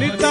मन।